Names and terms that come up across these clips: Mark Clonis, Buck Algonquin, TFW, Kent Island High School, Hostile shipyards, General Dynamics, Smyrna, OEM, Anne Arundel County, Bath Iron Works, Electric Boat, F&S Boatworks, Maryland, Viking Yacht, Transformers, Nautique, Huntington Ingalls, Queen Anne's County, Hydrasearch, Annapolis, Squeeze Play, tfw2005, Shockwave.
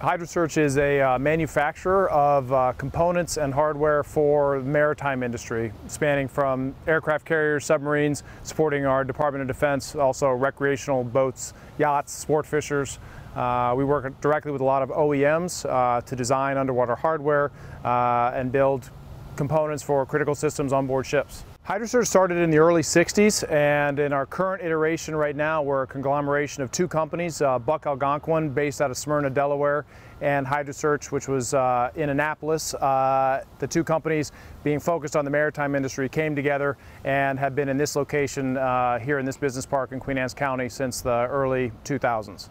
Hydrasearch is a manufacturer of components and hardware for the maritime industry, spanning from aircraft carriers, submarines, supporting our Department of Defense, also recreational boats, yachts, sport fishers. We work directly with a lot of OEMs to design underwater hardware and build components for critical systems on board ships. Hydrasearch started in the early 60s, and in our current iteration right now, we're a conglomeration of two companies, Buck Algonquin, based out of Smyrna, Delaware, and Hydrasearch, which was in Annapolis. The two companies, being focused on the maritime industry, came together and have been in this location here in this business park in Queen Anne's County since the early 2000s.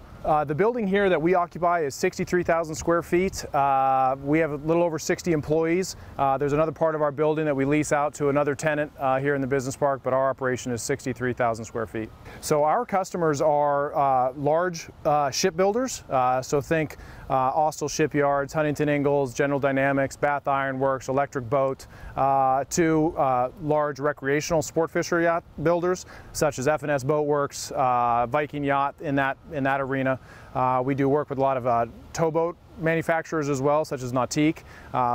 The building here that we occupy is 63,000 square feet. We have a little over 60 employees. There's another part of our building that we lease out to another tenant here in the business park, but our operation is 63,000 square feet. So our customers are large shipbuilders, so think Hostile Shipyards, Huntington Ingalls, General Dynamics, Bath Iron Works, Electric Boat, to large recreational sport fisher yacht builders, such as F&S Boatworks, Viking Yacht in that arena. We do work with a lot of towboat manufacturers as well, such as Nautique,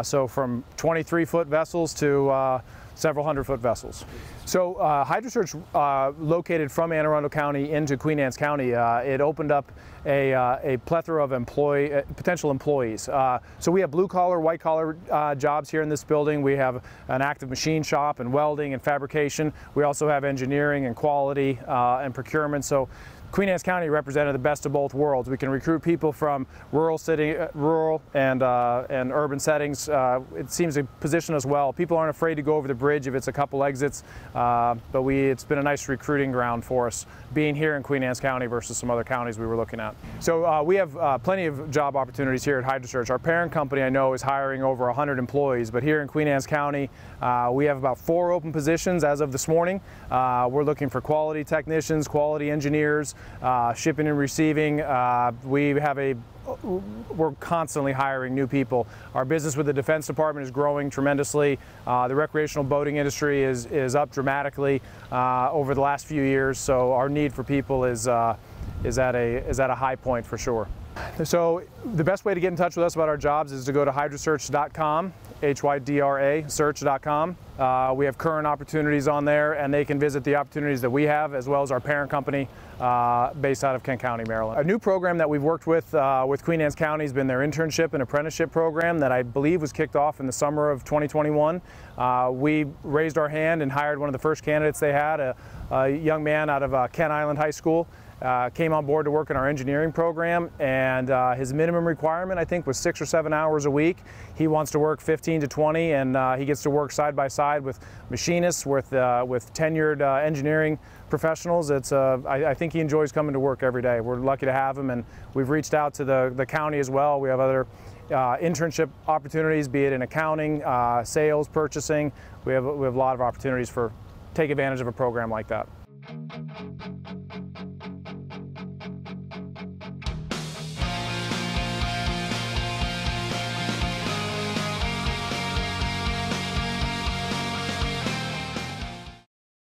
so from 23-foot vessels to several hundred-foot vessels. So Hydrasearch, located from Anne Arundel County into Queen Anne's County, it opened up a plethora of potential employees. So we have blue-collar, white-collar jobs here in this building. We have an active machine shop and welding and fabrication. We also have engineering and quality and procurement. So Queen Anne's County represented the best of both worlds. We can recruit people from rural and urban settings. It seems to position us well. People aren't afraid to go over the bridge if it's a couple exits, but it's been a nice recruiting ground for us, being here in Queen Anne's County versus some other counties we were looking at. So we have plenty of job opportunities here at Hydrasearch. Our parent company, I know, is hiring over 100 employees, but here in Queen Anne's County, we have about 4 open positions as of this morning. We're looking for quality technicians, quality engineers, shipping and receiving. We're constantly hiring new people. Our business with the Defense Department is growing tremendously. The recreational boating industry is up dramatically over the last few years, so our need for people is at a high point for sure. So the best way to get in touch with us about our jobs is to go to hydrasearch.com, HYDRA search.com. We have current opportunities on there, and they can visit the opportunities that we have, as well as our parent company based out of Kent County, Maryland. A new program that we've worked with Queen Anne's County has been their internship and apprenticeship program that I believe was kicked off in the summer of 2021. We raised our hand and hired one of the first candidates they had, a young man out of Kent Island High School. Came on board to work in our engineering program, and his minimum requirement, I think, was 6 or 7 hours a week. He wants to work 15 to 20, and he gets to work side by side with machinists, with tenured engineering professionals. It's I think he enjoys coming to work every day. We're lucky to have him, and we've reached out to the county as well. We have other internship opportunities, be it in accounting, sales, purchasing. We have a lot of opportunities to take advantage of a program like that.